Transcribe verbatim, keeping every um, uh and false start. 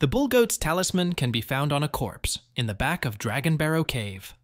The bull goat's talisman can be found on a corpse in the back of Dragon Barrow Cave.